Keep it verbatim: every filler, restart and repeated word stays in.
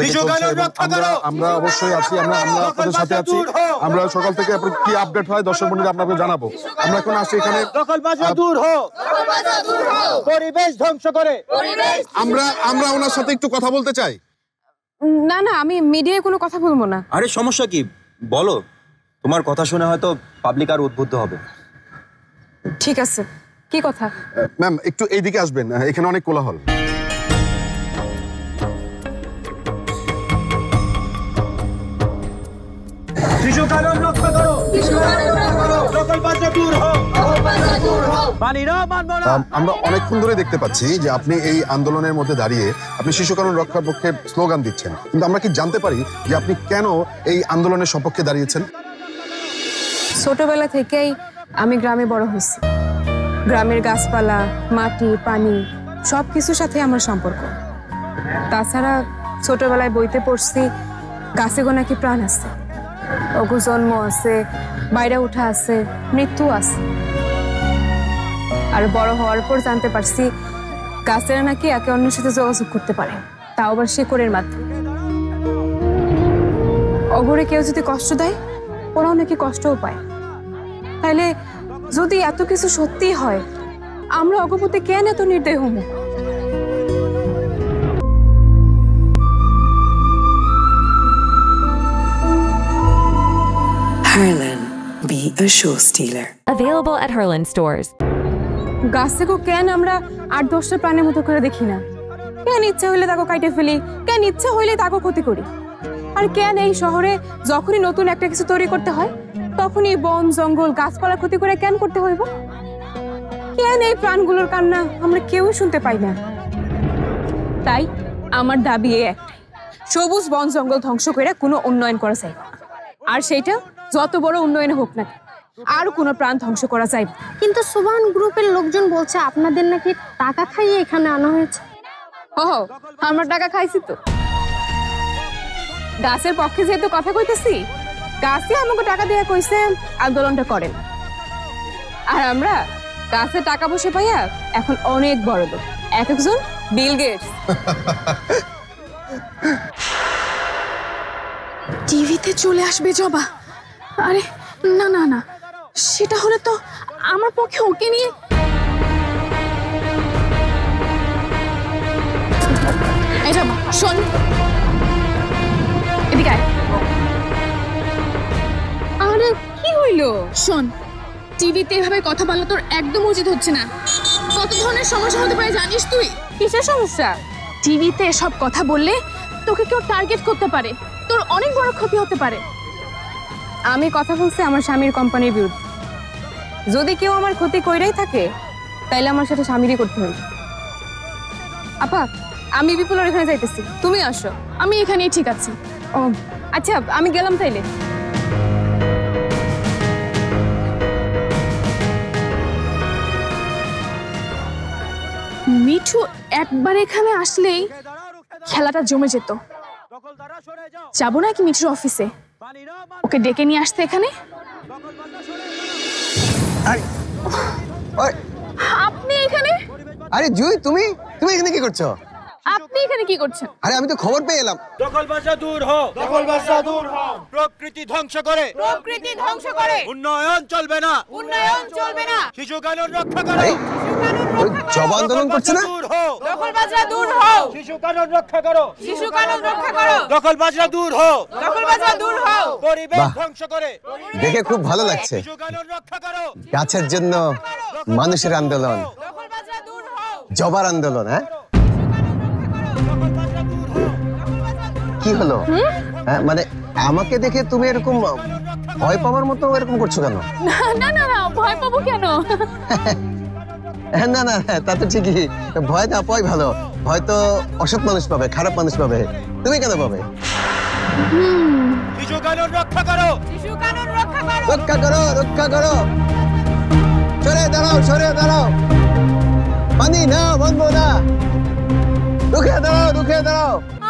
আমরা অবশ্যই আছি, আমরা আমরা আপনাদের সাথে আছি। আমরা সকাল থেকে কি আপডেট হয় দর্শক বন্ধুদের আপনাকে জানাবো। আমরা এখন আসছি এখানে পরিবেশ ধ্বংস করে আমরা আমরা ওনার সাথে একটু কথা বলতে চাই। না না, আমি মিডিয়ায় কোনো কথা বলবো না। আরে সমস্যা কি, বলো। তোমার কথা শুনে হয়তো পাবলিক আর উদ্বুদ্ধ হবে। ঠিক আছে, কি কথা? ম্যাম একটু এইদিকে আসবেন, এখানে অনেক কোলাহল। আমরা অনেকক্ষণ ধরে দেখতে পাচ্ছি যে আপনি এই আন্দোলনের মধ্যে দাঁড়িয়ে আপনি শিশু কারণ রক্ষার পক্ষে স্লোগান দিচ্ছেন, কিন্তু আমরা কি জানতে পারি যে আপনি কেন এই আন্দোলনের সপক্ষে দাঁড়িয়েছেন? ছোটবেলা থেকেই আমি গ্রামে বড় হয়েছি। গ্রামের গাছপালা, মাটি, পানি সব কিছুর সাথে আমার সম্পর্ক। তাছাড়া ছোটবেলায় বইতে পড়ছি গাছে গো নাকি প্রাণ আছে, ওগো জন্ম আছে, বাইরে উঠা আছে, মৃত্যু আছে। আর বড় হওয়ার পর জানতে পারছি গাছেরা নাকি একে অন্যের সাথে যোগাযোগ করতে পারে, তাও আবার শিকড়ের মাধ্যমে। অগরে কেউ যদি কষ্ট দেয় ওরাও নাকি কষ্টও পায়। তাহলে যদি এত কিছু সত্যি হয় আমরা অগপতি কেন এত নির্দয় হব? Herlin, be a show stealer. Available at Herlin stores. গাছে গো কেন আমরা আট দশটা প্রাণের মতো করে দেখি না? কেন ইচ্ছা হইলে তাকে কাটে ফেলি, কেন ইচ্ছা হইলে তাকে ক্ষতি করি? আর কেন এই শহরে যখনই নতুন একটা কিছু তৈরি করতে হয় তখনই বন জঙ্গল গাছপালা ক্ষতি করে কেন করতে হইব? কেন এই প্রাণগুলোর কান্না আমরা কেউ শুনতে পাই না? তাই আমার দাবি এই একটাই, সবুজ বন জঙ্গল ধ্বংস করে কোনো উন্নয়ন করা যায় না। আর সেটা যত বড় উন্নয়ন হোক না, আর কোনো প্রাণ ধ্বংস করা যায়। কিন্তু সুবান গ্রুপের লোকজন বলছে আপনাদের নাকি টাকা খাইয়ে এখানে আনা হয়েছে। ওহ, আমরা টাকা খাইছি তো। গাছের পক্ষে যেহেতু কথা কইতেছি, গাছে আমাকে টাকা দিয়ে কইছে আন্দোলনটা করেন। আর আমরা গাছে টাকা বসে পাইয়া এখন অনেক বড় লোক, এক একজন বিল গেটস। টিভিতে চলে আসবে জবা। আরে না না না, সেটা হলে তো আমার পক্ষে ওকে নিয়ে। এই জবা শোন, এদিকে আয়। আরে কি হইলো? শোন, টিভিতে এভাবে কথা বলা তোর একদম উচিত হচ্ছে না। কত ধরনের সমস্যা হতে পারে জানিস তুই? কিসের সমস্যা? টিভিতে এসব কথা বললে তোকে কেউ টার্গেট করতে পারে, তোর অনেক বড় ক্ষতি হতে পারে। আমি কথা বলছি আমার স্বামীর কোম্পানির বিরুদ্ধে। যদি কেউ আমার ক্ষতি কইরাই থাকে তাইলে আমার সাথে স্বামীরই করতে হবে। আপা, আমি বিপুলের এখানে যাইতেছি, তুমি আসো। আমি এখানেই ঠিক আছি। ও আচ্ছা, আমি গেলাম তাইলে। মিঠু একবার এখানে আসলেই খেলাটা জমে যেত। যাবো নাকি মিঠুর অফিসে? ওকে ডেকে নিয়ে আসতে এখানে। আপনি এখানে? আরে জুই, তুমি তুমি এখানে কি করছো? আপনি এখানে কি করছেন? আরে আমি তো খবর পেয়ে এলাম। দখল বাসা দূর হও, দখল বাসা দূর হও। প্রকৃতি ধ্বংস করে, প্রকৃতি ধ্বংস করে। উন্নয়ন চলবে না, উন্নয়ন চলবে না। শিশু কানন রক্ষা করো, শিশু কানন রক্ষা করো। জব আন্দোলন করছে না? দখল বাসা দূর হও, শিশু কানন রক্ষা করো, শিশু কানন রক্ষা করো। দখল বাসা দূর হও, দখল বাসা দূর হও। পরিবেশ ধ্বংস করে। দেখে খুব ভালো লাগছে। শিশু কানন রক্ষা করো। গাছের জন্য মানুষের আন্দোলন, দখল বাসা দূর হও। জবার আন্দোলন। হ্যাঁ, কি হলো? মানে আমাকে দেখে তুমি এরকম ভয় পাওয়ার মতো এরকম করছো কেন? না না না, ভয় পাবো কেন? না না, তা তো ঠিকই। ভয় না পাওয়াই ভালো। হয়তো অসৎ মানুষ পাবে, খারাপ মানুষ পাবে, তুমি কেন পাবে? শিশু কানন রক্ষা করো, শিশু কানন রক্ষা করো, রক্ষা করো, রক্ষা করো। সরে দাঁড়াও, সরে দাঁড়াও। পানি না বন্ধ না, রুখে দাঁড়াও, রুখে দাঁড়াও।